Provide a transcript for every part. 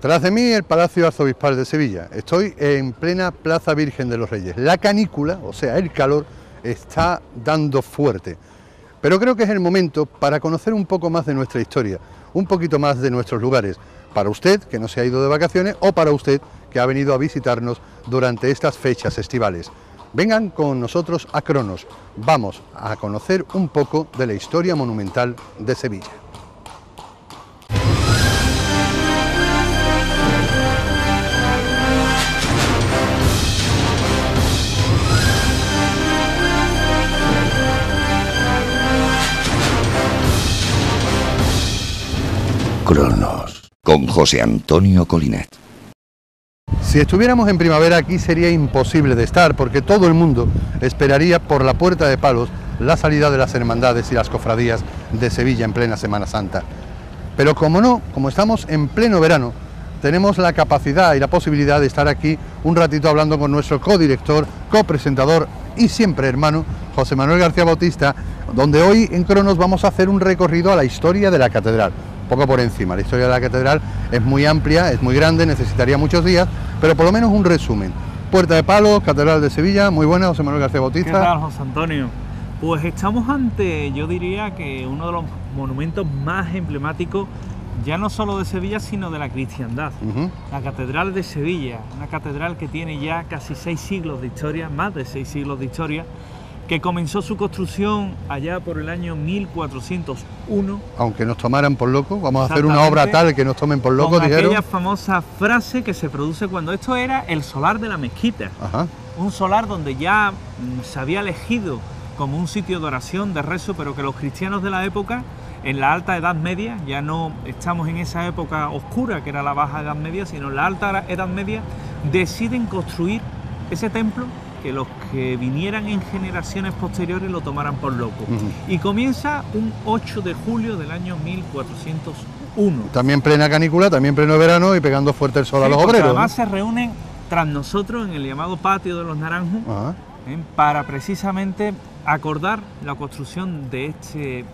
Tras de mí el Palacio Arzobispal de Sevilla. Estoy en plena Plaza Virgen de los Reyes. La canícula, o sea, el calor, está dando fuerte. Pero creo que es el momento para conocer un poco más de nuestra historia, un poquito más de nuestros lugares, para usted que no se ha ido de vacaciones o para usted que ha venido a visitarnos durante estas fechas estivales. Vengan con nosotros a Cronos, vamos a conocer un poco de la historia monumental de Sevilla. Cronos, con José Antonio Colinet. Si estuviéramos en primavera aquí sería imposible de estar, porque todo el mundo esperaría por la Puerta de Palos la salida de las hermandades y las cofradías de Sevilla en plena Semana Santa. Pero como no, como estamos en pleno verano, tenemos la capacidad y la posibilidad de estar aquí un ratito hablando con nuestro codirector, copresentador y siempre hermano, José Manuel García Bautista, donde hoy en Cronos vamos a hacer un recorrido a la historia de la catedral. Poco por encima, la historia de la catedral es muy amplia, es muy grande, necesitaría muchos días, pero por lo menos un resumen. Puerta de Palos, Catedral de Sevilla, muy buena, José Manuel García Bautista. ¿Qué tal, José Antonio? Pues estamos ante, yo diría que uno de los monumentos más emblemáticos, ya no solo de Sevilla, sino de la cristiandad. La Catedral de Sevilla, una catedral que tiene ya casi 6 siglos de historia, más de 6 siglos de historia, que comenzó su construcción allá por el año 1401. Aunque nos tomaran por locos, vamos a hacer una obra tal que nos tomen por locos, dijeron. Aquella famosa frase que se produce cuando esto era el solar de la mezquita. Ajá. Un solar donde ya se había elegido como un sitio de oración, de rezo, pero que los cristianos de la época, en la Alta Edad Media, ya no estamos en esa época oscura que era la Baja Edad Media, sino en la Alta Edad Media, deciden construir ese templo que los que vinieran en generaciones posteriores lo tomaran por loco. Y comienza un 8 de julio del año 1401. También plena canícula, también pleno verano y pegando fuerte el sol a los obreros. Además se reúnen tras nosotros en el llamado Patio de los Naranjos para precisamente acordar la construcción de, de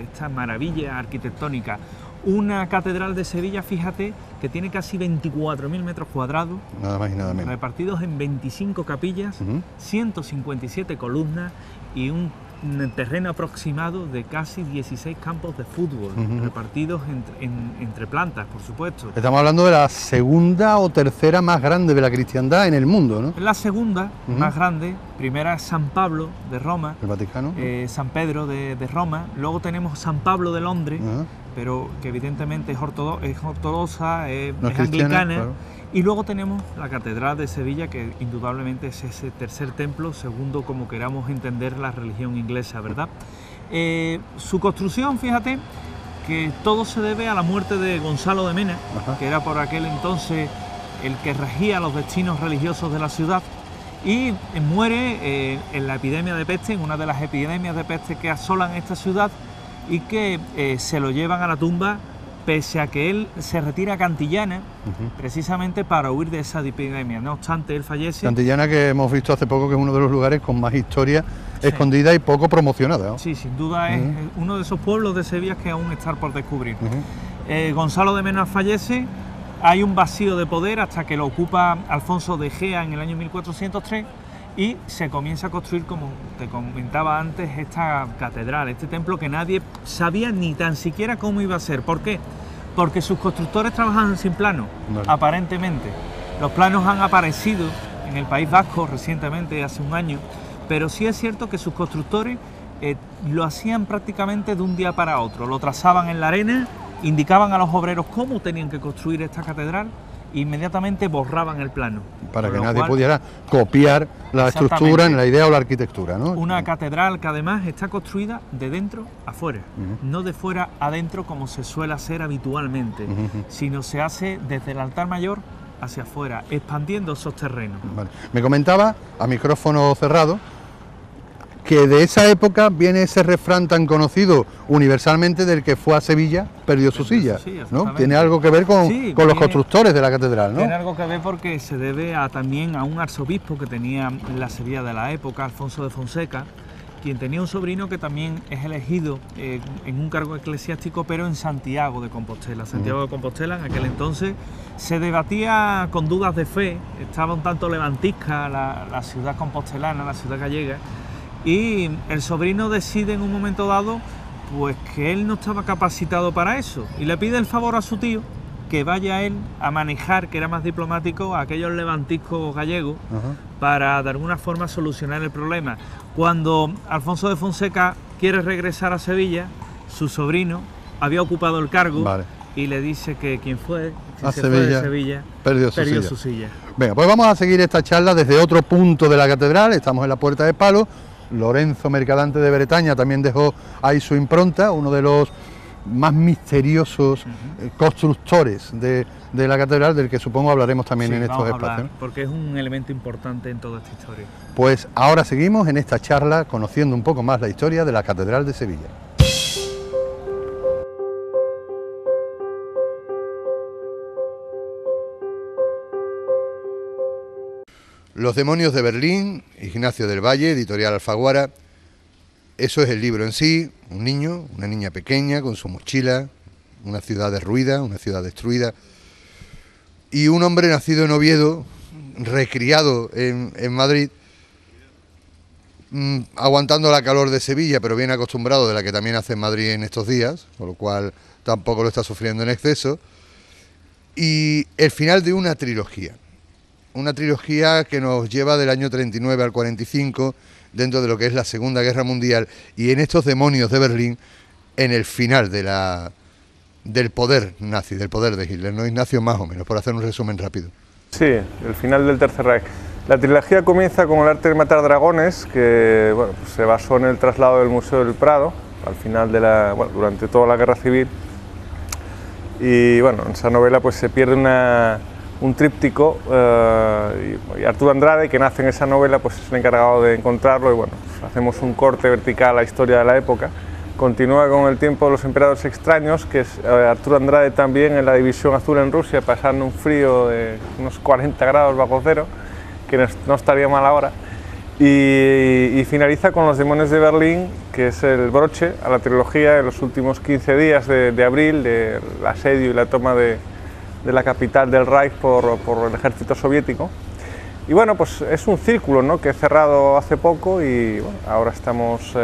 esta maravilla arquitectónica. Una catedral de Sevilla, fíjate, que tiene casi 24.000 metros cuadrados, nada más y nada menos, repartidos en 25 capillas, 157 columnas y un terreno aproximado de casi 16 campos de fútbol, repartidos entre plantas, por supuesto. Estamos hablando de la segunda o tercera más grande de la cristiandad en el mundo, ¿no? La segunda más grande, primera es San Pablo de Roma, el Vaticano, San Pedro de Roma, luego tenemos San Pablo de Londres, pero que evidentemente es ortodoxa, no es anglicana, claro. Y luego tenemos la Catedral de Sevilla, que indudablemente es ese tercer templo, segundo como queramos entender la religión inglesa, ¿verdad? Su construcción, fíjate, que todo se debe a la muerte de Gonzalo de Mena, que era por aquel entonces el que regía los destinos religiosos de la ciudad, y muere en la epidemia de peste, en una de las epidemias de peste que asolan esta ciudad, y que se lo llevan a la tumba, pese a que él se retira a Cantillana, precisamente para huir de esa epidemia. No obstante, él fallece. Cantillana, que hemos visto hace poco que es uno de los lugares con más historia escondida y poco promocionada, ¿no? Sí, sin duda es uno de esos pueblos de Sevilla que aún está por descubrir. Gonzalo de Mena fallece, hay un vacío de poder hasta que lo ocupa Alfonso de Gea en el año 1403, y se comienza a construir, como te comentaba antes, esta catedral, este templo que nadie sabía ni tan siquiera cómo iba a ser. ¿Por qué? Porque sus constructores trabajan sin plano, aparentemente. Los planos han aparecido en el País Vasco recientemente, hace un año, pero sí es cierto que sus constructores lo hacían prácticamente de un día para otro. Lo trazaban en la arena, indicaban a los obreros cómo tenían que construir esta catedral, inmediatamente borraban el plano. Para que nadie pudiera copiar la estructura, en la idea o la arquitectura, ¿no? Una catedral que además está construida de dentro a fuera, no de fuera a dentro como se suele hacer habitualmente, sino se hace desde el altar mayor hacia afuera, expandiendo esos terrenos. Me comentaba, a micrófono cerrado, que de esa época viene ese refrán tan conocido universalmente del que fue a Sevilla, perdió su silla, ¿no? Tiene algo que ver con los constructores de la catedral, ¿no? Tiene algo que ver porque se debe también a un arzobispo que tenía la Sevilla de la época, Alfonso de Fonseca, quien tenía un sobrino que también es elegido en un cargo eclesiástico, pero en Santiago de Compostela. Santiago de Compostela en aquel entonces se debatía con dudas de fe, estaba un tanto levantisca la ciudad compostelana, la ciudad gallega, y el sobrino decide en un momento dado pues que él no estaba capacitado para eso y le pide el favor a su tío que vaya él a manejar, que era más diplomático, a aquellos levantiscos gallegos. Ajá. Para de alguna forma solucionar el problema. Cuando Alfonso de Fonseca quiere regresar a Sevilla, su sobrino había ocupado el cargo. Vale. Y le dice que quien fue, si a se Sevilla, fue de Sevilla, perdió su silla. Venga, pues vamos a seguir esta charla desde otro punto de la catedral. Estamos en la Puerta de Palos. Lorenzo Mercadante de Bretaña también dejó ahí su impronta, uno de los más misteriosos constructores de la catedral, del que supongo hablaremos también, sí, en estos espacios, porque es un elemento importante en toda esta historia. Pues ahora seguimos en esta charla conociendo un poco más la historia de la Catedral de Sevilla. Los Demonios de Berlín, Ignacio del Valle, editorial Alfaguara. Eso es el libro en sí, un niño, una niña pequeña con su mochila, una ciudad derruida, una ciudad destruida, y un hombre nacido en Oviedo, recriado en Madrid, aguantando la calor de Sevilla, pero bien acostumbrado, de la que también hace en Madrid en estos días, con lo cual tampoco lo está sufriendo en exceso, y el final de una trilogía. Una trilogía que nos lleva del año 39 al 45... dentro de lo que es la Segunda Guerra Mundial, y en estos Demonios de Berlín, en el final de del poder nazi, del poder de Hitler, ¿no, Ignacio? Más o menos, por hacer un resumen rápido. Sí, el final del Tercer Reich. La trilogía comienza con El arte de matar dragones, que bueno, pues se basó en el traslado del Museo del Prado, al final de durante toda la Guerra Civil, y bueno, en esa novela pues se pierde un tríptico, y Arturo Andrade, que nace en esa novela, pues es el encargado de encontrarlo, y bueno, pues hacemos un corte vertical a la historia de la época. Continúa con El tiempo de los emperadores extraños, que es Arturo Andrade también en la División Azul en Rusia, pasando un frío de unos 40 grados bajo cero, que no estaría mal ahora, y finaliza con Los Demonios de Berlín, que es el broche a la trilogía en los últimos 15 días de abril, del asedio y la toma de la capital del Reich por el ejército soviético. Y bueno, pues es un círculo, ¿no?, que he cerrado hace poco, y bueno, ahora estamos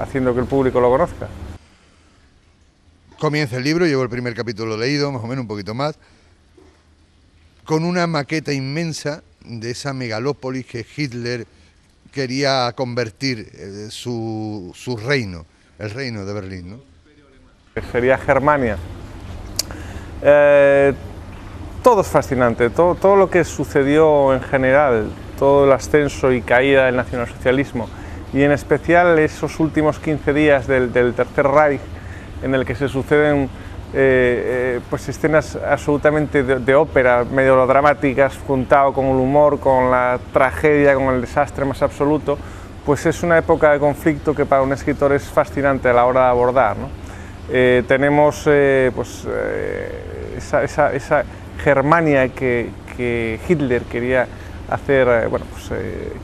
haciendo que el público lo conozca. Comienza el libro, llevo el primer capítulo leído, más o menos un poquito más, con una maqueta inmensa de esa megalópolis que Hitler quería convertir su reino, el reino de Berlín, ¿no? Sería Germania. Todo es fascinante, todo lo que sucedió en general, todo el ascenso y caída del nacionalsocialismo, y en especial esos últimos 15 días del Tercer Reich, en el que se suceden pues escenas absolutamente de ópera, medio dramáticas, juntado con el humor, con la tragedia, con el desastre más absoluto. Pues es una época de conflicto que para un escritor es fascinante a la hora de abordar, ¿no? Tenemos esa Germania que Hitler quería hacer,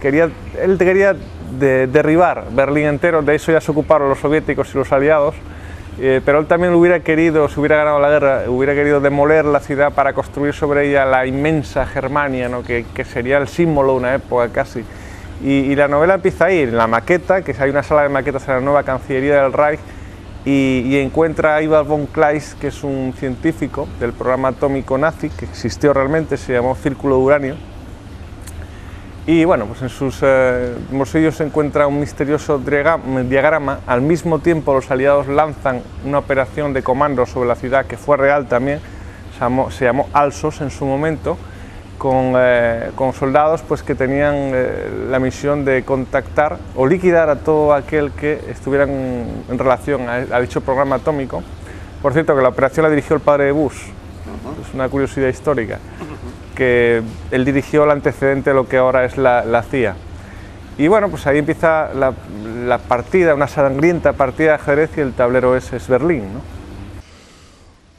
él quería derribar Berlín entero. De eso ya se ocuparon los soviéticos y los aliados, pero él también hubiera querido, si hubiera ganado la guerra, hubiera querido demoler la ciudad para construir sobre ella la inmensa Germania, ¿no?, que sería el símbolo de una época casi. Y la novela empieza ahí, en la maqueta, que hay una sala de maquetas en la nueva Cancillería del Reich, y encuentra a Ivar von Kleist, que es un científico del programa atómico nazi, que existió realmente, se llamó Círculo de Uranio. Y bueno, pues en sus bolsillos se encuentra un misterioso diagrama. Al mismo tiempo los aliados lanzan una operación de comando sobre la ciudad, que fue real también, se llamó Alsos en su momento, con soldados pues que tenían la misión de contactar o liquidar a todo aquel que estuvieran en relación a dicho programa atómico. Por cierto, que la operación la dirigió el padre de Bush. Es una curiosidad histórica, que él dirigió el antecedente de lo que ahora es la CIA. Y bueno, pues ahí empieza la partida, una sangrienta partida de ajedrez, y el tablero es Berlín, ¿no?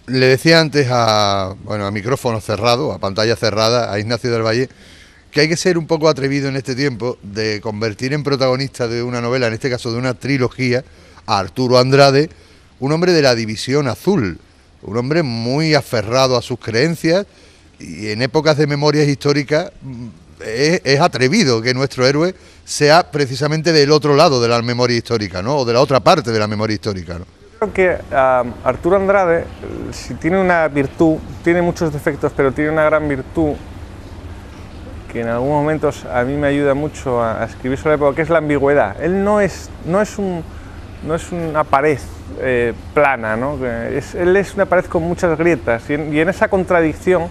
Le decía antes a micrófono cerrado, a pantalla cerrada, a Ignacio del Valle, que hay que ser un poco atrevido en este tiempo de convertir en protagonista de una novela, en este caso de una trilogía, a Arturo Andrade, un hombre de la División Azul, un hombre muy aferrado a sus creencias, y en épocas de memorias históricas es atrevido que nuestro héroe sea precisamente del otro lado de la memoria histórica, ¿no? O de la otra parte de la memoria histórica, ¿no? Creo que Arturo Andrade, si tiene una virtud, tiene muchos defectos, pero tiene una gran virtud que en algunos momentos a mí me ayuda mucho a escribir sobre la época, que es la ambigüedad. Él no es una pared plana, ¿no? Él es una pared con muchas grietas, y en esa contradicción,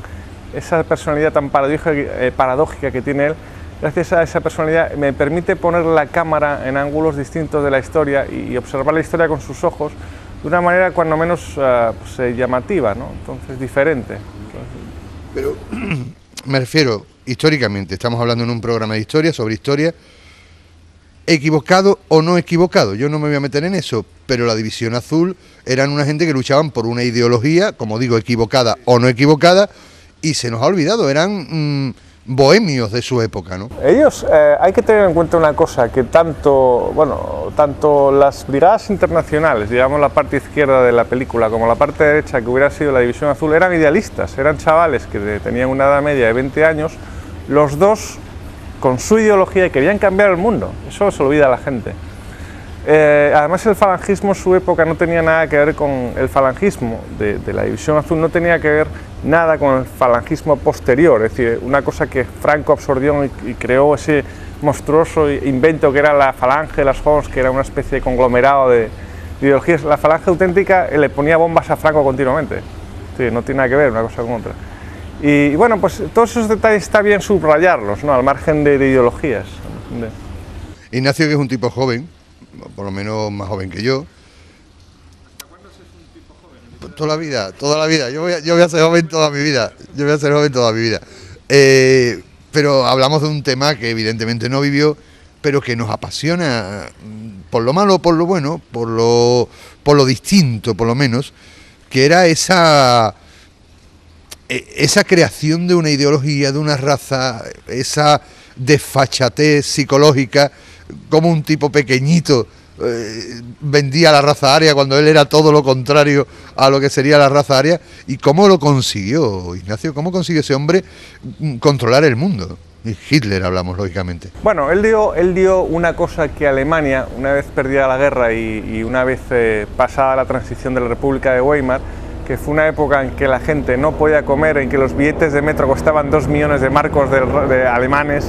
esa personalidad tan paradójica que tiene él, gracias a esa personalidad me permite poner la cámara en ángulos distintos de la historia y observar la historia con sus ojos de una manera cuando menos pues, llamativa, ¿no? Entonces, diferente. Pero me refiero, históricamente, estamos hablando en un programa de historia, sobre historia, equivocado o no equivocado, yo no me voy a meter en eso, pero la División Azul eran una gente que luchaban por una ideología, como digo, equivocada o no equivocada, y se nos ha olvidado, eran bohemios de su época, ¿no? Ellos, hay que tener en cuenta una cosa, que tanto las brigadas internacionales, digamos la parte izquierda de la película, como la parte derecha que hubiera sido la División Azul, eran idealistas, eran chavales que tenían una edad media de 20 años, los dos con su ideología y querían cambiar el mundo, eso se olvida a la gente. Además el falangismo en su época no tenía nada que ver con el falangismo de la División Azul, no tenía que ver nada con el falangismo posterior, es decir, una cosa que Franco absorbió y creó ese monstruoso invento que era la falange, las Hons, que era una especie de conglomerado de ideologías. La falange auténtica le ponía bombas a Franco continuamente, sí, no tiene nada que ver una cosa con otra. Y bueno, pues todos esos detalles está bien subrayarlos, ¿no? Al margen de ideologías. Ignacio, que es un tipo joven, por lo menos más joven que yo. ¿Cuándo es un tipo joven? Toda la vida. Yo voy a ser joven toda mi vida. Pero hablamos de un tema que evidentemente no vivió, pero que nos apasiona, por lo malo, por lo bueno, por lo distinto, por lo menos, que era esa creación de una ideología, de una raza, esa desfachatez psicológica, como un tipo pequeñito vendía la raza aria cuando él era todo lo contrario a lo que sería la raza aria. ¿Y cómo lo consiguió, Ignacio? ¿Cómo consiguió ese hombre controlar el mundo? Hitler hablamos, lógicamente. Bueno, él dio una cosa que Alemania, una vez perdida la guerra y una vez pasada la transición de la República de Weimar, que fue una época en que la gente no podía comer, en que los billetes de metro costaban 2 millones de marcos de alemanes,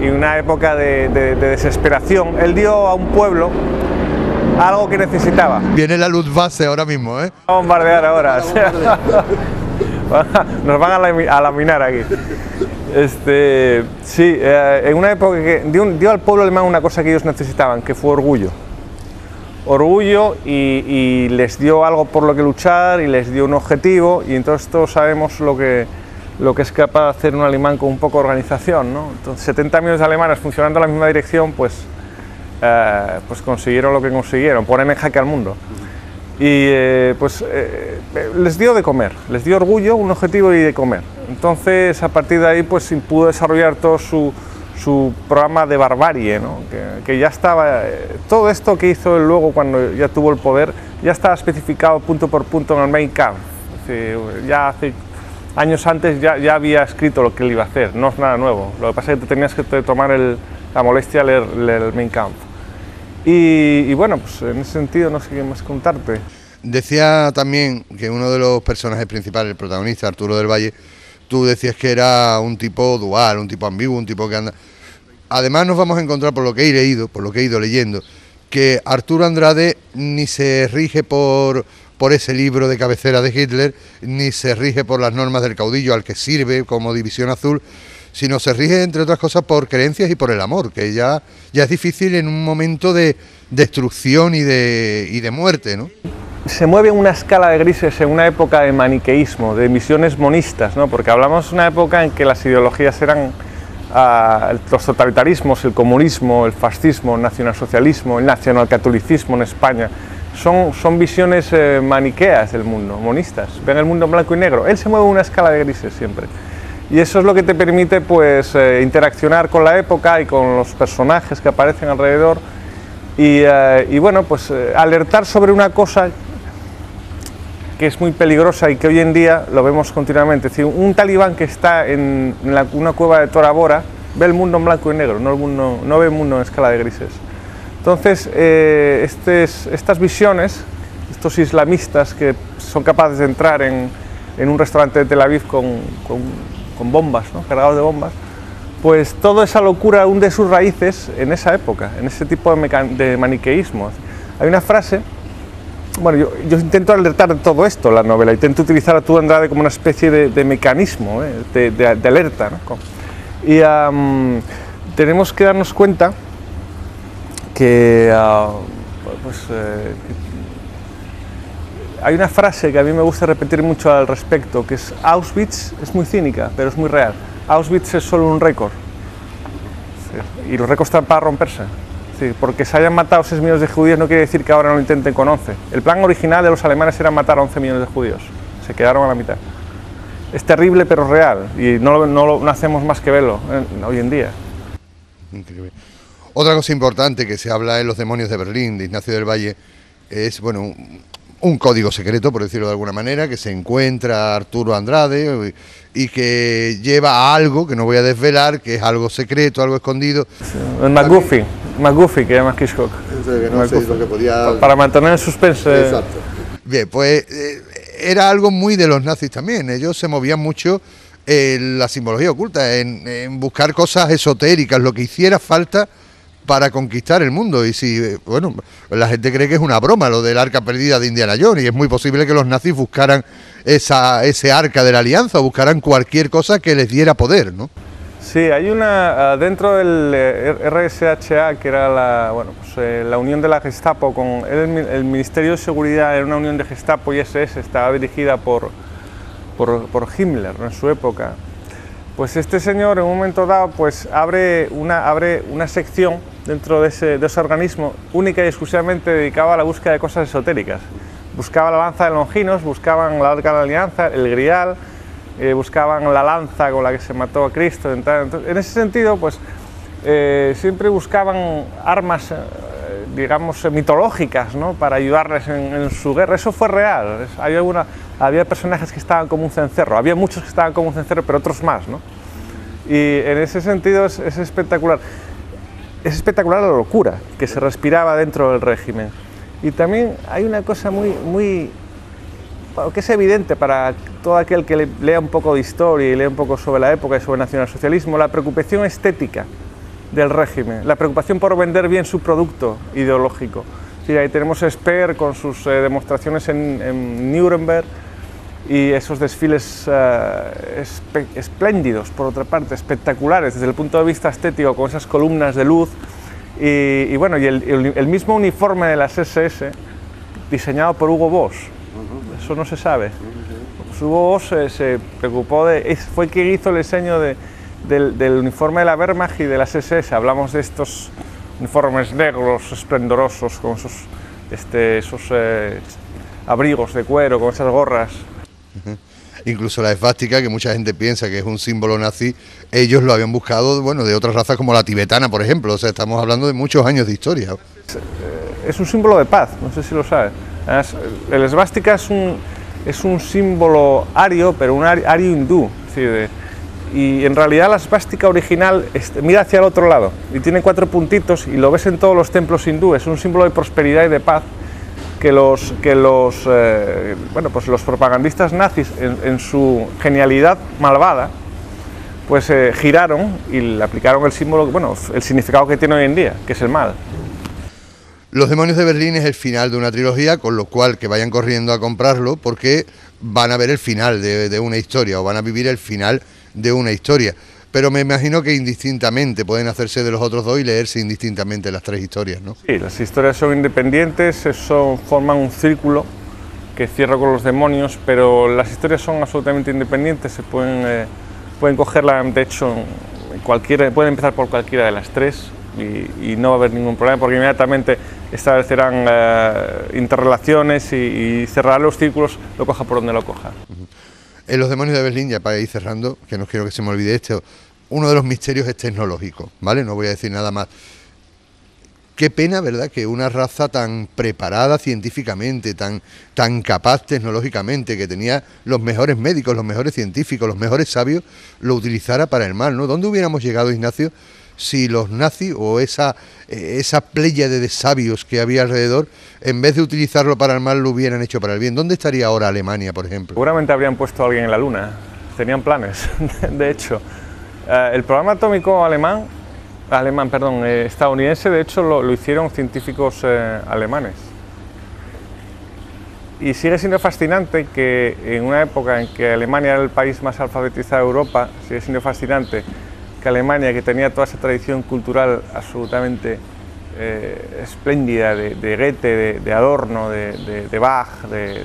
y una época de desesperación. Él dio a un pueblo algo que necesitaba. Viene la Luftwaffe ahora mismo, ¿eh? Vamos a bombardear ahora. Nos van a laminar aquí. En una época que dio al pueblo alemán una cosa que ellos necesitaban, que fue orgullo. Y les dio algo por lo que luchar, y les dio un objetivo, y entonces todos sabemos lo que es capaz de hacer un alemán con un poco de organización, ¿no? Entonces, 70 millones de alemanes funcionando en la misma dirección, pues consiguieron lo que consiguieron, ponen en jaque al mundo. Y les dio de comer, les dio orgullo, un objetivo y de comer. Entonces, a partir de ahí, pues pudo desarrollar todo su programa de barbarie, ¿no? Que ya estaba, todo esto que hizo él luego cuando ya tuvo el poder, ya estaba especificado punto por punto en el Mein Kampf. Ya hace años antes ya había escrito lo que él iba a hacer, no es nada nuevo. Lo que pasa es que te tenías que tomar la molestia de leer el Mein Kampf. Y bueno, pues en ese sentido no sé qué más contarte. Decía también que uno de los personajes principales, el protagonista, Arturo del Valle, tú decías que era un tipo dual, un tipo ambiguo, un tipo que anda. Además nos vamos a encontrar, por lo que he leído, por lo que he ido leyendo, que Arturo Andrade ni se rige por ese libro de cabecera de Hitler, ni se rige por las normas del caudillo al que sirve como División Azul, sino se rige, entre otras cosas, por creencias y por el amor, que ya es difícil en un momento de destrucción y de muerte, ¿no? Se mueve una escala de grises en una época de maniqueísmo, de misiones monistas, ¿no? Porque hablamos de una época en que las ideologías eran los totalitarismos, el comunismo, el fascismo, el nacionalsocialismo, el nacionalcatolicismo en España. Son visiones maniqueas del mundo, monistas, ven el mundo en blanco y negro. Él se mueve una escala de grises siempre. y eso es lo que te permite pues interaccionar con la época y con los personajes que aparecen alrededor y bueno, pues alertar sobre una cosa que es muy peligrosa y que hoy en día lo vemos continuamente. Es decir, un talibán que está en una cueva de Tora Bora ve el mundo en blanco y negro, no ve el mundo en escala de grises. Entonces, estas visiones, estos islamistas que son capaces de entrar en un restaurante de Tel Aviv con bombas, ¿no?, cargados de bombas, pues toda esa locura hunde sus raíces en esa época, en ese tipo de maniqueísmo. Hay una frase, bueno, yo intento alertar de todo esto la novela, intento utilizar a Arturo Andrade como una especie de mecanismo, de alerta, ¿no? Y tenemos que darnos cuenta que hay una frase que a mí me gusta repetir mucho al respecto, que es: Auschwitz es muy cínica, pero es muy real. Auschwitz es solo un récord, sí, y los récords están para romperse. Sí, porque se hayan matado 6 millones de judíos no quiere decir que ahora no lo intenten con 11. El plan original de los alemanes era matar a 11 millones de judíos, se quedaron a la mitad. Es terrible pero es real, y no hacemos más que verlo hoy en día. Otra cosa importante que se habla en Los Demonios de Berlín, de Ignacio del Valle, es, bueno, un código secreto, por decirlo de alguna manera, que se encuentra Arturo Andrade y que lleva a algo que no voy a desvelar, que es algo secreto, algo escondido. El McGuffey, que llama Hitchcock. Que no sé lo que podía... Para mantener el suspense. Exacto. Bien, pues era algo muy de los nazis también. Ellos se movían mucho en la simbología oculta, en buscar cosas esotéricas, lo que hiciera falta para conquistar el mundo. Y si, bueno, la gente cree que es una broma lo del arca perdida de Indiana Jones, y es muy posible que los nazis buscaran ese arca de la alianza, o buscaran cualquier cosa que les diera poder, ¿no? Sí, hay una, dentro del RSHA, que era la unión de la Gestapo con el Ministerio de Seguridad, era una unión de Gestapo y SS, estaba dirigida por Himmler en su época. Pues este señor en un momento dado pues abre una sección dentro de ese organismo única y exclusivamente dedicada a la búsqueda de cosas esotéricas. Buscaba la lanza de Longinos, buscaban la Arca de la Alianza, el Grial, buscaban la lanza con la que se mató a Cristo. Entonces, en ese sentido pues siempre buscaban armas, digamos, mitológicas, ¿no?, para ayudarles en su guerra. Eso fue real. Había personajes que estaban como un cencerro, había muchos que estaban como un cencerro, pero otros más, ¿no? Y en ese sentido es espectacular. Es espectacular la locura que se respiraba dentro del régimen. Y también hay una cosa muy que es evidente para todo aquel que lea un poco de historia y lea un poco sobre la época y sobre el nacionalsocialismo: la preocupación estética del régimen, la preocupación por vender bien su producto ideológico. Sí, ahí tenemos a Speer con sus demostraciones en Nuremberg, y esos desfiles espléndidos, por otra parte, espectaculares desde el punto de vista estético, con esas columnas de luz, y bueno, y el mismo uniforme de las SS diseñado por Hugo Boss. Eso no se sabe. Pues Hugo Boss se preocupó fue quien hizo el diseño del uniforme de la Wehrmacht y de las SS. Hablamos de estos uniformes negros esplendorosos con esos abrigos de cuero, con esas gorras. Incluso la esvástica, que mucha gente piensa que es un símbolo nazi, ellos lo habían buscado, bueno, de otras razas como la tibetana, por ejemplo. O sea, estamos hablando de muchos años de historia. Es un símbolo de paz, no sé si lo sabes. El esvástica es un símbolo ario, pero un ario hindú. Es decir, y en realidad la esvástica original mira hacia el otro lado y tiene 4 puntitos, y lo ves en todos los templos hindúes. Es un símbolo de prosperidad y de paz que los propagandistas nazis en su genialidad malvada pues giraron y le aplicaron el símbolo, bueno, el significado que tiene hoy en día, que es el mal. Los Demonios de Berlín es el final de una trilogía, con lo cual que vayan corriendo a comprarlo, porque van a ver el final de una historia, o van a vivir el final de una historia, pero me imagino que indistintamente pueden hacerse de los otros dos y leerse indistintamente las 3 historias, ¿no? Sí, las historias son independientes, forman un círculo que cierra con los demonios, pero las historias son absolutamente independientes, se pueden cogerla, de hecho, pueden empezar por cualquiera de las 3 y no va a haber ningún problema, porque inmediatamente establecerán interrelaciones y cerrarán los círculos, lo coja por donde lo coja. En Los Demonios de Berlín, ya para ir cerrando, que no quiero que se me olvide esto, uno de los misterios es tecnológico, ¿vale? No voy a decir nada más. Qué pena, ¿verdad?, que una raza tan preparada científicamente, tan capaz tecnológicamente, que tenía los mejores médicos, los mejores científicos, los mejores sabios, lo utilizara para el mal, ¿no? ¿Dónde hubiéramos llegado, Ignacio, si los nazis o esa pléyade de sabios que había alrededor, en vez de utilizarlo para el mal, lo hubieran hecho para el bien? ¿Dónde estaría ahora Alemania, por ejemplo? Seguramente habrían puesto a alguien en la luna, tenían planes, de hecho. El programa atómico estadounidense, de hecho lo hicieron científicos alemanes. Y sigue siendo fascinante que en una época en que Alemania era el país más alfabetizado de Europa, sigue siendo fascinante que Alemania, que tenía toda esa tradición cultural absolutamente espléndida de Goethe, de Adorno, de Bach, de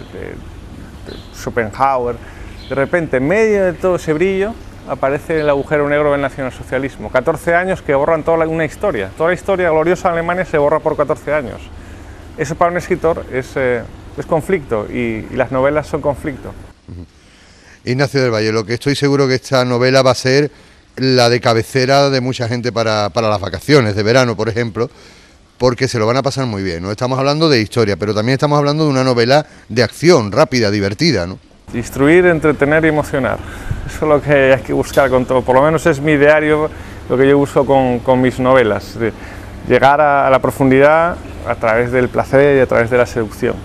Schopenhauer, de repente en medio de todo ese brillo aparece el agujero negro del nacionalsocialismo. 14 años que borran toda una historia. Toda la historia gloriosa de Alemania se borra por 14 años. Eso para un escritor es conflicto, y las novelas son conflicto. Ignacio del Valle, lo que estoy seguro que esta novela va a ser la de cabecera de mucha gente para las vacaciones de verano, por ejemplo, porque se lo van a pasar muy bien, ¿no? Estamos hablando de historia, pero también estamos hablando de una novela de acción, rápida, divertida, ¿no? Instruir, entretener y emocionar. Eso es lo que hay que buscar con todo, por lo menos es mi diario, lo que yo busco con mis novelas, de llegar a la profundidad a través del placer y a través de la seducción.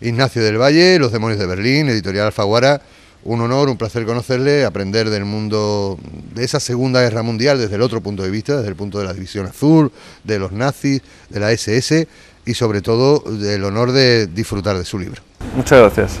Ignacio del Valle, Los Demonios de Berlín, editorial Alfaguara, un honor, un placer conocerle, aprender del mundo de esa Segunda Guerra Mundial desde el otro punto de vista, desde el punto de la División Azul, de los nazis, de la SS y sobre todo del honor de disfrutar de su libro. Muchas gracias.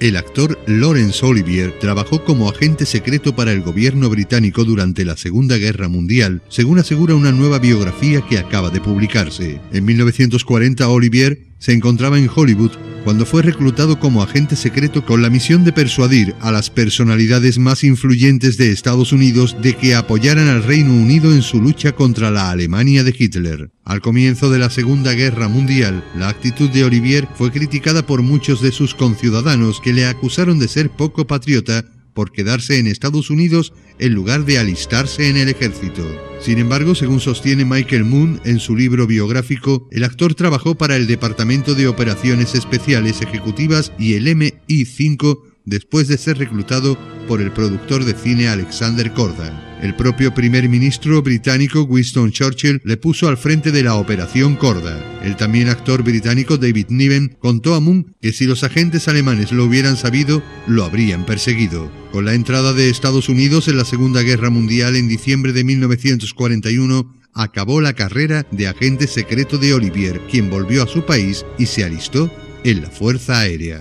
El actor Laurence Olivier trabajó como agente secreto para el gobierno británico durante la Segunda Guerra Mundial, según asegura una nueva biografía que acaba de publicarse. En 1940, Olivier se encontraba en Hollywood cuando fue reclutado como agente secreto con la misión de persuadir a las personalidades más influyentes de Estados Unidos de que apoyaran al Reino Unido en su lucha contra la Alemania de Hitler. Al comienzo de la Segunda Guerra Mundial, la actitud de Olivier fue criticada por muchos de sus conciudadanos, que le acusaron de ser poco patriota por quedarse en Estados Unidos en lugar de alistarse en el ejército. Sin embargo, según sostiene Michael Moon en su libro biográfico, el actor trabajó para el Departamento de Operaciones Especiales Ejecutivas y el MI5 después de ser reclutado por el productor de cine Alexander Corda. El propio primer ministro británico Winston Churchill le puso al frente de la Operación Corda. El también actor británico David Niven contó a Moon que si los agentes alemanes lo hubieran sabido, lo habrían perseguido. Con la entrada de Estados Unidos en la Segunda Guerra Mundial en diciembre de 1941, acabó la carrera de agente secreto de Olivier, quien volvió a su país y se alistó en la Fuerza Aérea.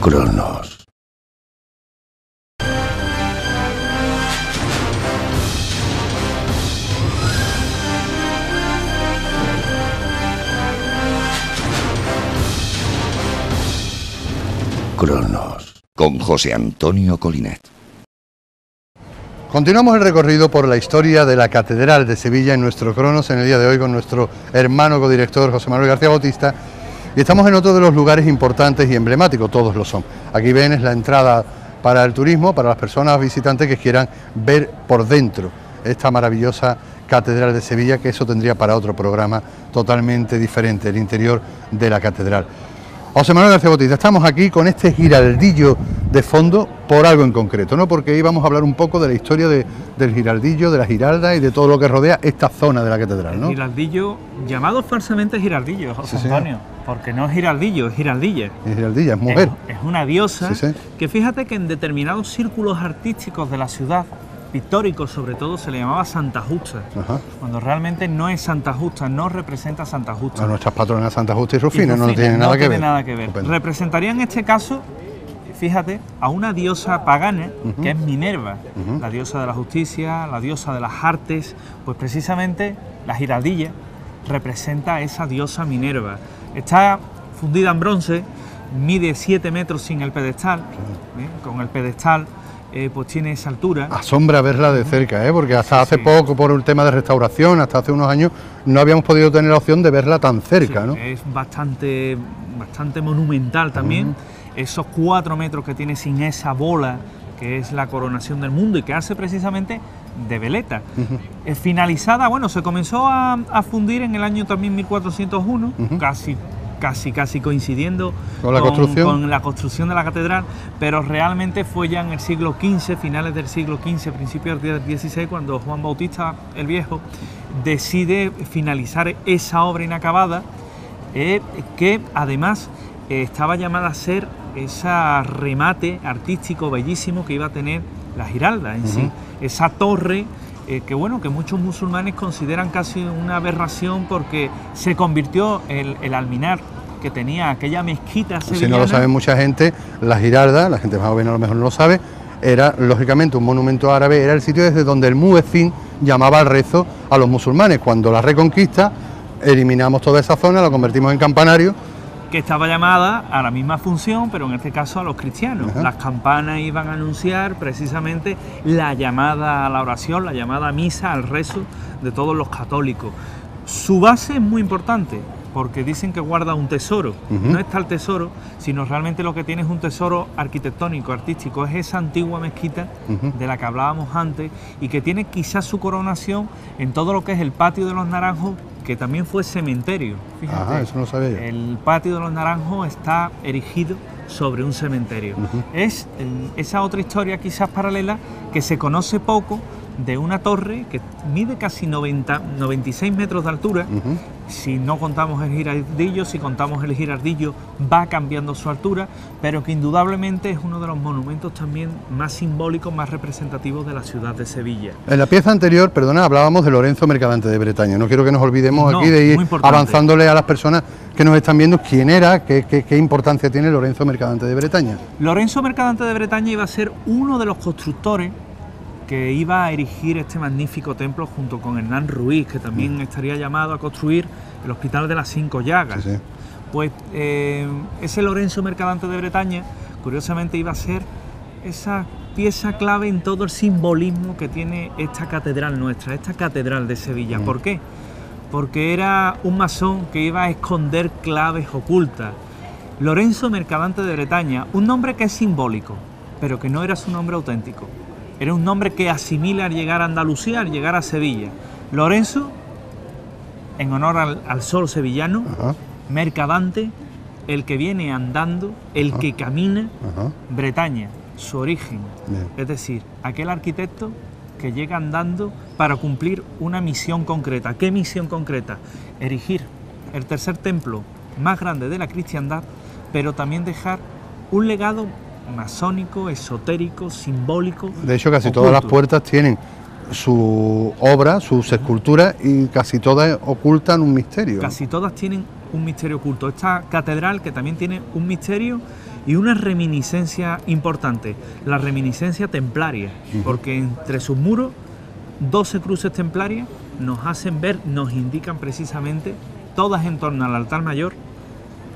Cronos. Cronos, con José Antonio Colinet. Continuamos el recorrido por la historia de la Catedral de Sevilla en nuestro Cronos en el día de hoy con nuestro hermano codirector José Manuel García Bautista. Y estamos en otro de los lugares importantes y emblemáticos, todos lo son. Aquí ven, es la entrada para el turismo, para las personas visitantes que quieran ver por dentro esta maravillosa Catedral de Sevilla, que eso tendría para otro programa totalmente diferente, el interior de la Catedral. José Manuel García Bautista, estamos aquí con este giraldillo de fondo por algo en concreto, ¿no? Porque íbamos a hablar un poco de la historia del giraldillo, de la giralda y de todo lo que rodea esta zona de la catedral, ¿no? El giraldillo, llamado falsamente giraldillo, José Antonio, porque no es giraldillo, es giraldilla. Es giraldilla, es mujer. Es una diosa que fíjate que en determinados círculos artísticos de la ciudad, pictóricos sobre todo, se le llamaba Santa Justa, cuando realmente no es Santa Justa, no representa Santa Justa. A nuestras patronas Santa Justa y Rufina no tienen nada que ver. Representaría en este caso, fíjate, a una diosa pagana que es Minerva, la diosa de la justicia, la diosa de las artes. Pues precisamente la giraldilla representa a esa diosa Minerva. Está fundida en bronce, mide 7 metros sin el pedestal, con el pedestal. pues tiene esa altura. Asombra verla de cerca, porque hasta hace poco, por un tema de restauración, hasta hace unos años, no habíamos podido tener la opción de verla tan cerca, ¿no? Es bastante monumental también. Esos 4 metros que tiene sin esa bola, que es la coronación del mundo y que hace precisamente de veleta. Finalizada, bueno, se comenzó a fundir en el año también 1401, casi coincidiendo con la construcción de la catedral, pero realmente fue ya en el siglo XV, finales del siglo XV, principios del XVI, cuando Juan Bautista el Viejo decide finalizar esa obra inacabada, que además estaba llamada a ser ese remate artístico bellísimo que iba a tener la Giralda en sí, esa torre. Que bueno, que muchos musulmanes consideran casi una aberración porque se convirtió el alminar que tenía aquella mezquita sevillana. Si no lo sabe mucha gente, la Giralda, la gente más o menos a lo mejor no lo sabe, era lógicamente un monumento árabe, era el sitio desde donde el muezzin llamaba al rezo a los musulmanes. Cuando la reconquista, eliminamos toda esa zona, la convertimos en campanario. Que estaba llamada a la misma función, pero en este caso a los cristianos. Las campanas iban a anunciar precisamente la llamada a la oración, la llamada a misa, al rezo de todos los católicos. Su base es muy importante, porque dicen que guarda un tesoro. No está el tesoro, sino realmente lo que tiene es un tesoro arquitectónico, artístico. Es esa antigua mezquita de la que hablábamos antes y que tiene quizás su coronación en todo lo que es el patio de los Naranjos, que también fue cementerio. Fíjate, eso no sabía yo. El patio de los Naranjos está erigido sobre un cementerio. Es esa otra historia quizás paralela que se conoce poco de una torre que mide casi 96 metros de altura. Si no contamos el giraldillo, si contamos el giraldillo va cambiando su altura, pero que indudablemente es uno de los monumentos también más simbólicos, más representativos de la ciudad de Sevilla. En la pieza anterior, perdona, hablábamos de Lorenzo Mercadante de Bretaña. No quiero que nos olvidemos aquí de ir avanzándole a las personas que nos están viendo quién era, qué importancia tiene Lorenzo Mercadante de Bretaña. Lorenzo Mercadante de Bretaña iba a ser uno de los constructores que iba a erigir este magnífico templo junto con Hernán Ruiz, que también estaría llamado a construir el Hospital de las Cinco Llagas. Pues ese Lorenzo Mercadante de Bretaña, curiosamente, iba a ser esa pieza clave en todo el simbolismo que tiene esta catedral nuestra, esta catedral de Sevilla. ¿Por qué? Porque era un masón que iba a esconder claves ocultas. Lorenzo Mercadante de Bretaña, un nombre que es simbólico, pero que no era su nombre auténtico. Era un nombre que asimila al llegar a Andalucía, al llegar a Sevilla. Lorenzo, en honor al sol sevillano. Mercadante, el que viene andando, el que camina. Bretaña, su origen. Es decir, aquel arquitecto que llega andando para cumplir una misión concreta. ¿Qué misión concreta? Erigir el tercer templo más grande de la cristiandad, pero también dejar un legado masónico, esotérico, simbólico. De hecho, casi oculto. Todas las puertas tienen su obra, sus esculturas, y casi todas ocultan un misterio. Casi todas tienen un misterio oculto. Esta catedral que también tiene un misterio y una reminiscencia importante, la reminiscencia templaria, porque entre sus muros 12 cruces templarias nos hacen ver, nos indican precisamente, todas en torno al altar mayor,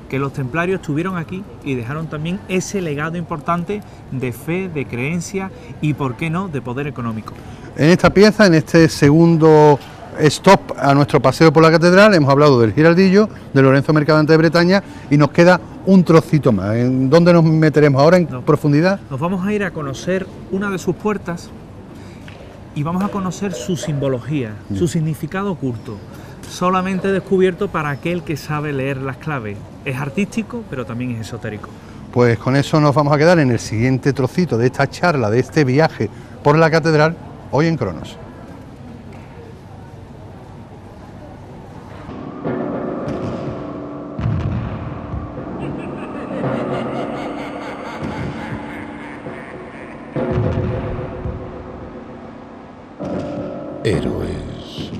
que los templarios estuvieron aquí y dejaron también ese legado importante de fe, de creencia y, por qué no, de poder económico. En esta pieza, en este segundo stop a nuestro paseo por la catedral, hemos hablado del giraldillo, de Lorenzo Mercadante de Bretaña, y nos queda un trocito más. ¿En dónde nos meteremos ahora en profundidad? Nos vamos a ir a conocer una de sus puertas y vamos a conocer su simbología, su significado oculto, solamente descubierto para aquel que sabe leer las claves. Es artístico, pero también es esotérico. Pues con eso nos vamos a quedar en el siguiente trocito de esta charla, de este viaje por la catedral, hoy en Cronos. Héroes.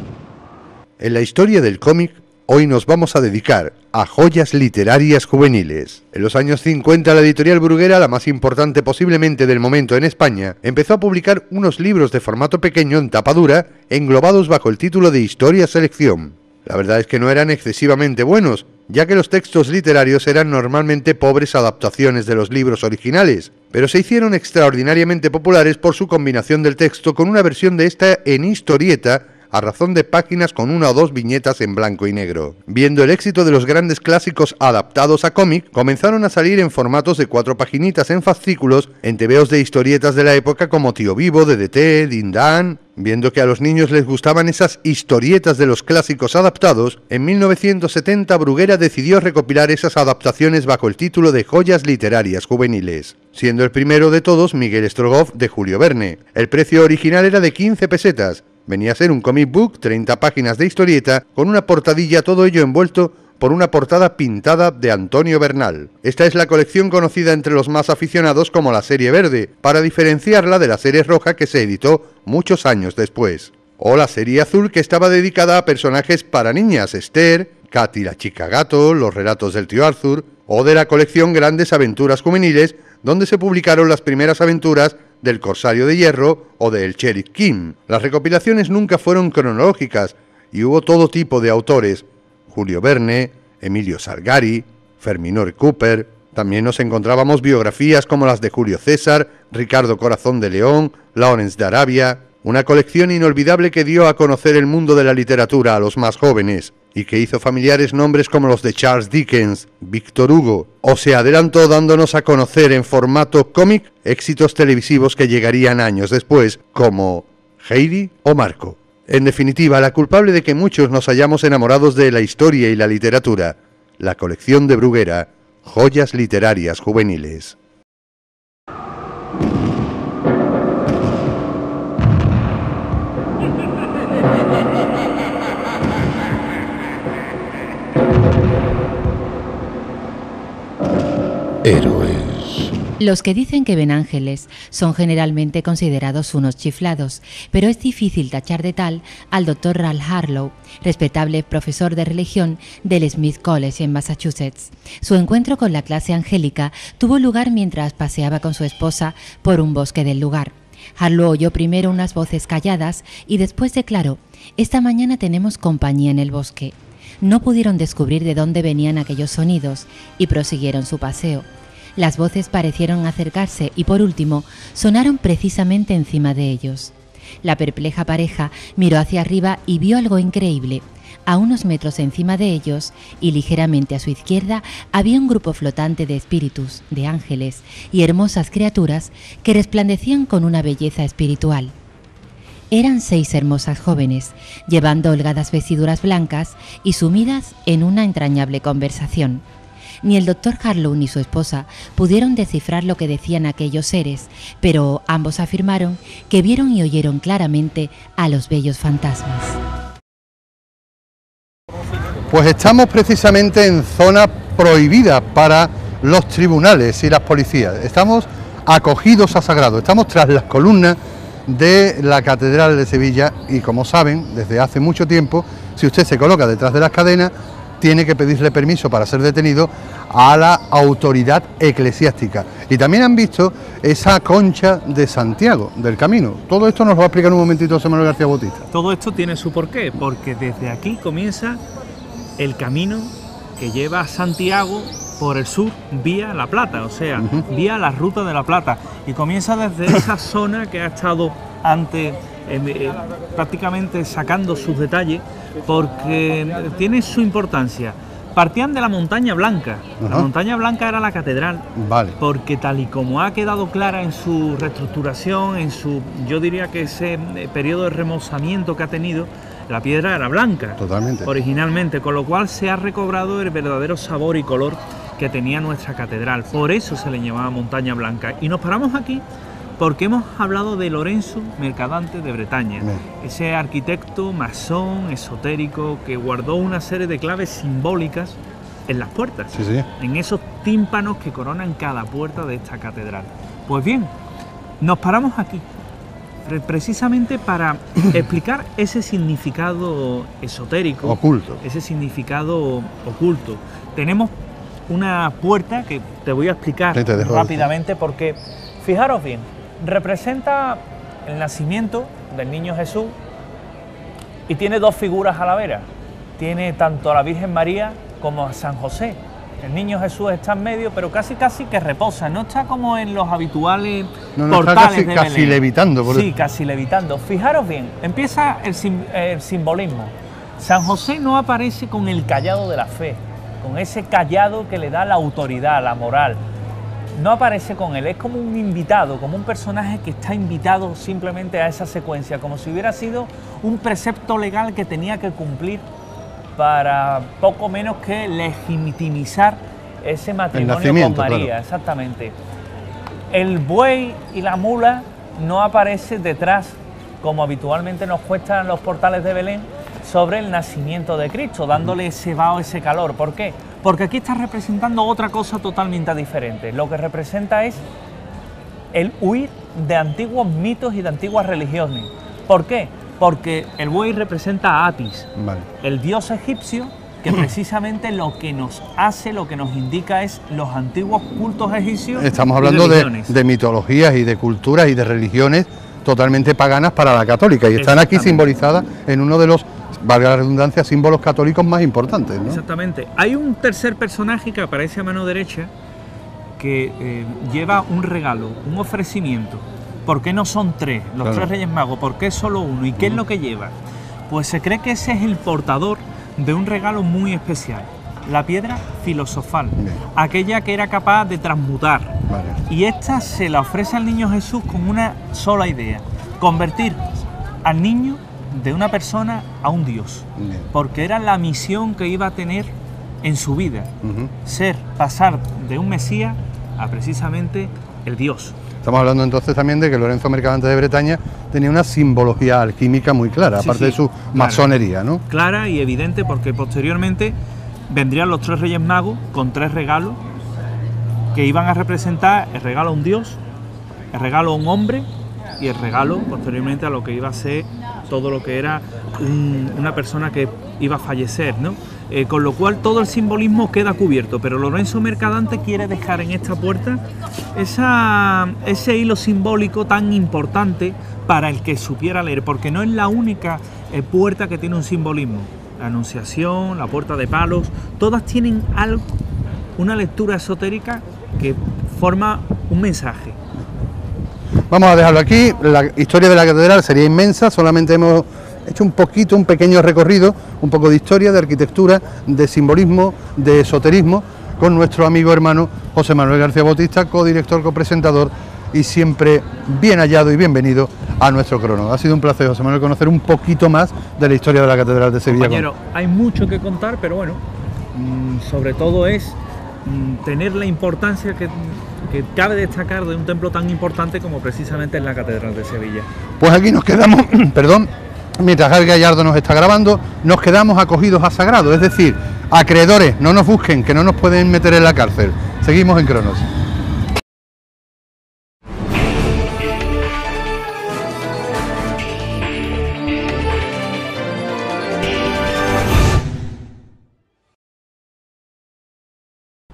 En la historia del cómic, hoy nos vamos a dedicar a joyas literarias juveniles. En los años 50, la editorial Bruguera, la más importante posiblemente del momento en España, empezó a publicar unos libros de formato pequeño en tapa dura, englobados bajo el título de Historia Selección. La verdad es que no eran excesivamente buenos, ya que los textos literarios eran normalmente pobres adaptaciones de los libros originales, pero se hicieron extraordinariamente populares por su combinación del texto con una versión de esta en historieta, a razón de páginas con una o dos viñetas en blanco y negro. Viendo el éxito de los grandes clásicos adaptados a cómic, comenzaron a salir en formatos de 4 paginitas en fascículos, en tebeos de historietas de la época como Tío Vivo, DDT, Din Dan. Viendo que a los niños les gustaban esas historietas de los clásicos adaptados, en 1970 Bruguera decidió recopilar esas adaptaciones bajo el título de Joyas Literarias Juveniles, siendo el primero de todos Miguel Strogoff de Julio Verne. El precio original era de 15 pesetas, venía a ser un comic book, 30 páginas de historieta, con una portadilla, todo ello envuelto por una portada pintada de Antonio Bernal. Esta es la colección conocida entre los más aficionados como la serie verde, para diferenciarla de la serie roja que se editó muchos años después, o la serie azul que estaba dedicada a personajes para niñas, Esther, Katy la chica gato, los relatos del tío Arthur, o de la colección Grandes Aventuras Juveniles, donde se publicaron las primeras aventuras del Corsario de Hierro o del Sheriff Kim. Las recopilaciones nunca fueron cronológicas y hubo todo tipo de autores: Julio Verne, Emilio Salgari, Ferminor Cooper. También nos encontrábamos biografías como las de Julio César, Ricardo Corazón de León, Lawrence de Arabia. Una colección inolvidable que dio a conocer el mundo de la literatura a los más jóvenes y que hizo familiares nombres como los de Charles Dickens, Víctor Hugo, o se adelantó dándonos a conocer en formato cómic éxitos televisivos que llegarían años después, como Heidi o Marco. En definitiva, la culpable de que muchos nos hayamos enamorados de la historia y la literatura, la colección de Bruguera, Joyas Literarias Juveniles. Héroes. Los que dicen que ven ángeles son generalmente considerados unos chiflados, pero es difícil tachar de tal al Dr. Ralph Harlow, respetable profesor de religión del Smith College en Massachusetts. Su encuentro con la clase angélica tuvo lugar mientras paseaba con su esposa por un bosque del lugar. Harlow oyó primero unas voces calladas y después declaró: «Esta mañana tenemos compañía en el bosque». No pudieron descubrir de dónde venían aquellos sonidos y prosiguieron su paseo. Las voces parecieron acercarse y, por último, sonaron precisamente encima de ellos. La perpleja pareja miró hacia arriba y vio algo increíble. A unos metros encima de ellos y ligeramente a su izquierda había un grupo flotante de espíritus, de ángeles y hermosas criaturas que resplandecían con una belleza espiritual. Eran 6 hermosas jóvenes, llevando holgadas vestiduras blancas y sumidas en una entrañable conversación. Ni el doctor Harlow ni su esposa pudieron descifrar lo que decían aquellos seres, pero ambos afirmaron que vieron y oyeron claramente a los bellos fantasmas. Pues estamos precisamente en zona prohibida para los tribunales y las policías. Estamos acogidos a sagrado, estamos tras las columnas de la Catedral de Sevilla y, como saben, desde hace mucho tiempo, si usted se coloca detrás de las cadenas, tiene que pedirle permiso para ser detenido a la autoridad eclesiástica. Y también han visto esa concha de Santiago, del Camino. Todo esto nos lo va a explicar un momentito José Manuel García Bautista. Todo esto tiene su porqué, porque desde aquí comienza el camino que lleva a Santiago por el sur vía La Plata, o sea, vía la Ruta de la Plata, y comienza desde esa zona que ha estado antes prácticamente sacando sus detalles, porque tiene su importancia. Partían de la Montaña Blanca. La Montaña Blanca era la catedral, porque tal y como ha quedado clara en su reestructuración, en su, yo diría que ese periodo de remozamiento que ha tenido, la piedra era blanca, totalmente, originalmente, con lo cual se ha recobrado el verdadero sabor y color que tenía nuestra catedral. Por eso se le llamaba Montaña Blanca. Y nos paramos aquí porque hemos hablado de Lorenzo Mercadante de Bretaña, ese arquitecto masón esotérico que guardó una serie de claves simbólicas en las puertas, en esos tímpanos que coronan cada puerta de esta catedral. Pues bien, nos paramos aquí precisamente para explicar ese significado esotérico, oculto. Ese significado oculto. Tenemos una puerta que te voy a explicar rápidamente, porque fijaros bien, representa el nacimiento del niño Jesús y tiene dos figuras a la vera. Tiene tanto a la Virgen María como a San José. El niño Jesús está en medio, pero casi que reposa, no está como en los habituales portales de Belén. Casi levitando. Sí, casi levitando. Fijaros bien, empieza el simbolismo. San José no aparece con el cayado de la fe, con ese cayado que le da la autoridad, la moral. No aparece con él, es como un invitado, como un personaje que está invitado simplemente a esa secuencia, como si hubiera sido un precepto legal que tenía que cumplir para poco menos que legitimizar ese matrimonio con María, claro. Exactamente. El buey y la mula no aparece detrás, como habitualmente nos cuestan los portales de Belén, sobre el nacimiento de Cristo, dándole ese vaho, ese calor. ¿Por qué? Porque aquí está representando otra cosa totalmente diferente. Lo que representa es el huir de antiguos mitos y de antiguas religiones. ¿Por qué? Porque el buey representa a Apis, vale, el dios egipcio, que precisamente lo que nos hace, lo que nos indica es los antiguos cultos egipcios. Estamos hablando de mitologías y de culturas y de religiones totalmente paganas para la católica, y están aquí simbolizadas en uno de los, valga la redundancia, símbolos católicos más importantes, ¿no? Exactamente. Hay un tercer personaje que aparece a mano derecha que lleva un regalo, un ofrecimiento. ¿Por qué no son tres, los tres Reyes Magos? ¿Por qué solo uno? ¿Y qué es lo que lleva? Pues se cree que ese es el portador de un regalo muy especial, la piedra filosofal, aquella que era capaz de transmutar. Y esta se la ofrece al niño Jesús con una sola idea: convertir al niño de una persona a un Dios, porque era la misión que iba a tener en su vida, pasar de un Mesías a precisamente el Dios. Estamos hablando entonces también de que Lorenzo Mercadante de Bretaña tenía una simbología alquímica muy clara, aparte de su masonería, ¿no? Clara y evidente, porque posteriormente vendrían los tres Reyes Magos con tres regalos que iban a representar el regalo a un Dios, el regalo a un hombre y el regalo posteriormente a lo que iba a ser todo lo que era una persona que iba a fallecer, ¿no? Con lo cual todo el simbolismo queda cubierto, pero Lorenzo Mercadante quiere dejar en esta puerta ese hilo simbólico tan importante para el que supiera leer, porque no es la única puerta que tiene un simbolismo. La Anunciación, la Puerta de Palos, todas tienen algo, una lectura esotérica que forma un mensaje. Vamos a dejarlo aquí. La historia de la catedral sería inmensa, solamente hemos hecho un pequeño recorrido, un poco de historia, de arquitectura, de simbolismo, de esoterismo, con nuestro amigo hermano José Manuel García Bautista, codirector, copresentador y siempre bien hallado y bienvenido a nuestro Cronos. Ha sido un placer, José Manuel, conocer un poquito más de la historia de la catedral de Sevilla. Compañero, hay mucho que contar, pero bueno, sobre todo es tener la importancia que cabe destacar de un templo tan importante como precisamente es la catedral de Sevilla. Pues aquí nos quedamos, perdón, mientras Javier Gallardo nos está grabando, nos quedamos acogidos a sagrado, es decir, acreedores, no nos busquen, que no nos pueden meter en la cárcel. Seguimos en Cronos.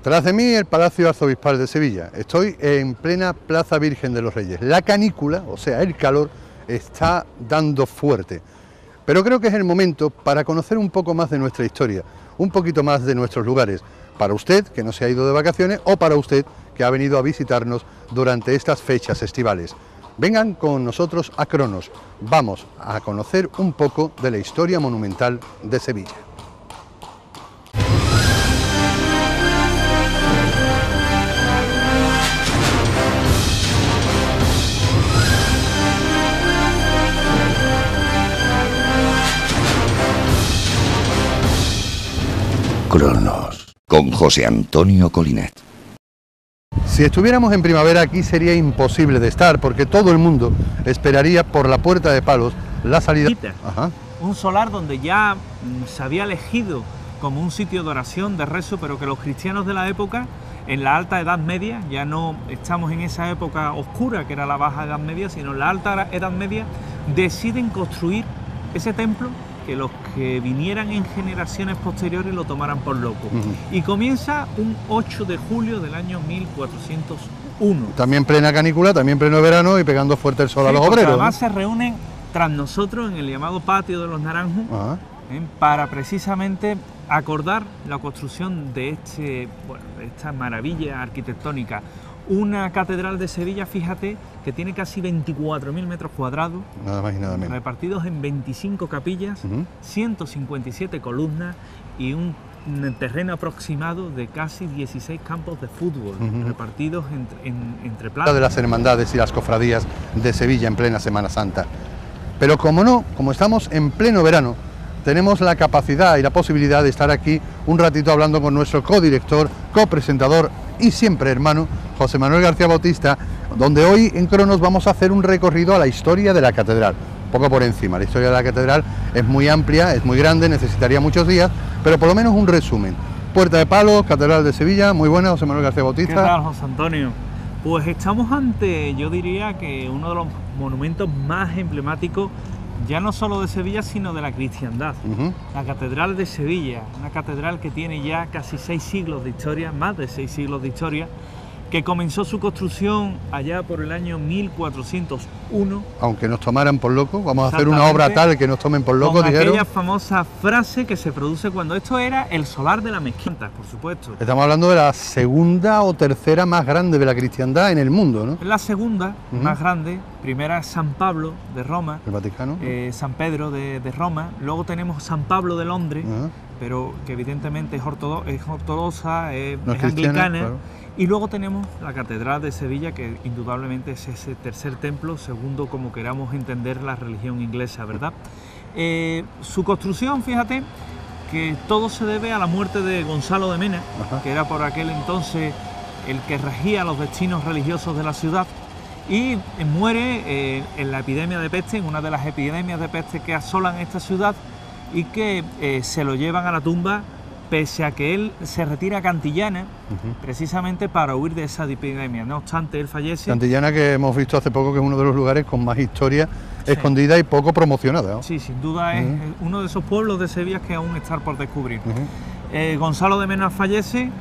Tras de mí el Palacio Arzobispal de Sevilla. Estoy en plena Plaza Virgen de los Reyes. La canícula, o sea, el calor, está dando fuerte. Pero creo que es el momento para conocer un poco más de nuestra historia, un poquito más de nuestros lugares, para usted que no se ha ido de vacaciones o para usted que ha venido a visitarnos durante estas fechas estivales. Vengan con nosotros a Cronos. Vamos a conocer un poco de la historia monumental de Sevilla. Cronos, con José Antonio Colinet. Si estuviéramos en primavera aquí sería imposible de estar, porque todo el mundo esperaría por la Puerta de Palos la salida. Ajá. Un solar donde ya se había elegido como un sitio de oración, de rezo, pero que los cristianos de la época, en la Alta Edad Media, ya no estamos en esa época oscura que era la Baja Edad Media, sino en la Alta Edad Media, deciden construir ese templo que los que vinieran en generaciones posteriores lo tomaran por loco. Y comienza un 8 de julio del año 1401. También plena canícula, también pleno verano y pegando fuerte el sol a los obreros. Además se reúnen tras nosotros en el llamado Patio de los Naranjos para precisamente acordar la construcción de, esta maravilla arquitectónica. Una catedral de Sevilla, fíjate, que tiene casi 24.000 metros cuadrados, nada más y nada menos, repartidos en 25 capillas, 157 columnas y un terreno aproximado de casi 16 campos de fútbol, repartidos entre plantas. ...de las hermandades y las cofradías de Sevilla en plena Semana Santa. Pero como no, como estamos en pleno verano, tenemos la capacidad y la posibilidad de estar aquí un ratito hablando con nuestro codirector, copresentador y siempre hermano, José Manuel García Bautista, donde hoy en Cronos vamos a hacer un recorrido a la historia de la catedral, poco por encima. La historia de la catedral es muy amplia, es muy grande, necesitaría muchos días, pero por lo menos un resumen. Puerta de Palos, Catedral de Sevilla, muy buena, José Manuel García Bautista. ¿Qué tal, José Antonio? Pues estamos ante, yo diría que uno de los monumentos más emblemáticos, ya no solo de Sevilla, sino de la cristiandad. La Catedral de Sevilla, una catedral que tiene ya casi 6 siglos de historia, más de 6 siglos de historia, que comenzó su construcción allá por el año 1401. Aunque nos tomaran por locos, vamos a hacer una obra tal que nos tomen por locos, dijeron. Aquella famosa frase que se produce cuando esto era el solar de la mezquita, por supuesto. Estamos hablando de la segunda o tercera más grande de la cristiandad en el mundo, ¿no? La segunda más grande, primera es San Pablo de Roma. El Vaticano. San Pedro de Roma, luego tenemos San Pablo de Londres, pero que evidentemente es ortodoxa, no es anglicana. Claro. Y luego tenemos la Catedral de Sevilla, que indudablemente es ese tercer templo, segundo como queramos entender la religión inglesa, ¿verdad? Su construcción, fíjate, que todo se debe a la muerte de Gonzalo de Mena, que era por aquel entonces el que regía los destinos religiosos de la ciudad, y muere en la epidemia de peste, en una de las epidemias de peste que asolan esta ciudad, y que se lo llevan a la tumba, pese a que él se retira a Cantillana, precisamente para huir de esa epidemia. No obstante, él fallece. Cantillana, que hemos visto hace poco que es uno de los lugares con más historia escondida y poco promocionada, ¿no? Sí, sin duda es uno de esos pueblos de Sevilla que aún está por descubrir. Gonzalo de Mena fallece,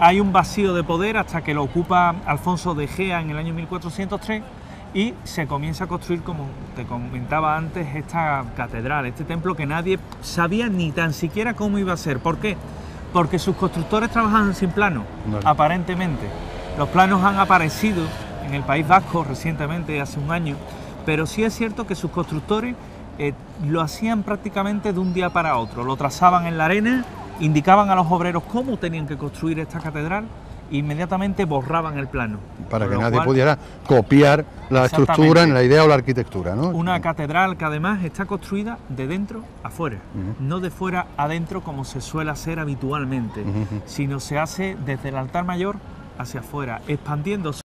hay un vacío de poder hasta que lo ocupa Alfonso de Gea en el año 1403... y se comienza a construir, como te comentaba antes, esta catedral, este templo que nadie sabía ni tan siquiera cómo iba a ser. ¿Por qué? Porque sus constructores trabajaban sin planos, aparentemente. Los planos han aparecido en el País Vasco recientemente, hace un año, pero sí es cierto que sus constructores lo hacían prácticamente de un día para otro. Lo trazaban en la arena, indicaban a los obreros cómo tenían que construir esta catedral, inmediatamente borraban el plano. Para que nadie pudiera copiar la estructura, en la idea o la arquitectura, ¿no? Una catedral que además está construida de dentro a fuera, no de fuera a dentro como se suele hacer habitualmente, sino se hace desde el altar mayor hacia afuera, expandiéndose